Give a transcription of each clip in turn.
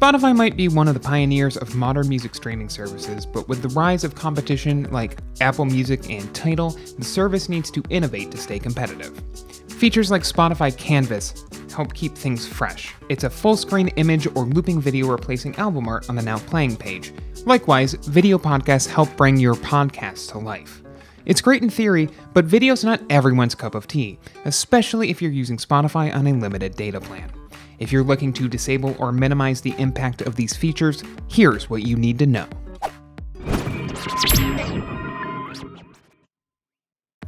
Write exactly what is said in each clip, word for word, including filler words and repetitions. Spotify might be one of the pioneers of modern music streaming services, but with the rise of competition like Apple Music and Tidal, the service needs to innovate to stay competitive. Features like Spotify Canvas help keep things fresh. It's a full-screen image or looping video replacing album art on the Now Playing page. Likewise, video podcasts help bring your podcast to life. It's great in theory, but video's not everyone's cup of tea, especially if you're using Spotify on a limited data plan. If you're looking to disable or minimize the impact of these features, here's what you need to know.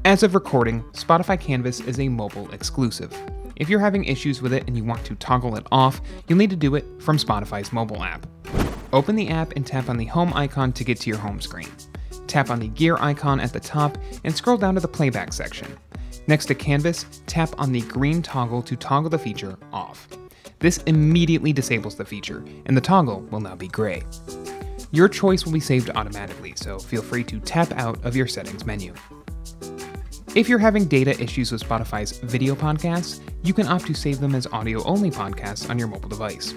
As of recording, Spotify Canvas is a mobile exclusive. If you're having issues with it and you want to toggle it off, you'll need to do it from Spotify's mobile app. Open the app and tap on the home icon to get to your home screen. Tap on the gear icon at the top and scroll down to the playback section. Next to Canvas, tap on the green toggle to toggle the feature off. This immediately disables the feature, and the toggle will now be gray. Your choice will be saved automatically, so feel free to tap out of your settings menu. If you're having data issues with Spotify's video podcasts, you can opt to save them as audio-only podcasts on your mobile device.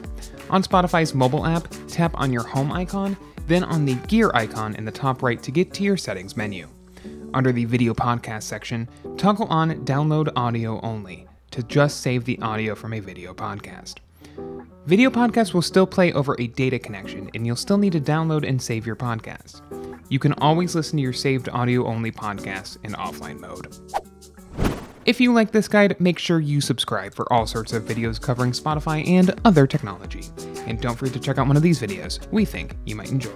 On Spotify's mobile app, tap on your home icon, then on the gear icon in the top right to get to your settings menu. Under the video podcast section, toggle on Download Audio Only to just save the audio from a video podcast. Video podcasts will still play over a data connection, and you'll still need to download and save your podcast. You can always listen to your saved audio-only podcasts in offline mode. If you like this guide, make sure you subscribe for all sorts of videos covering Spotify and other technology. And don't forget to check out one of these videos we think you might enjoy.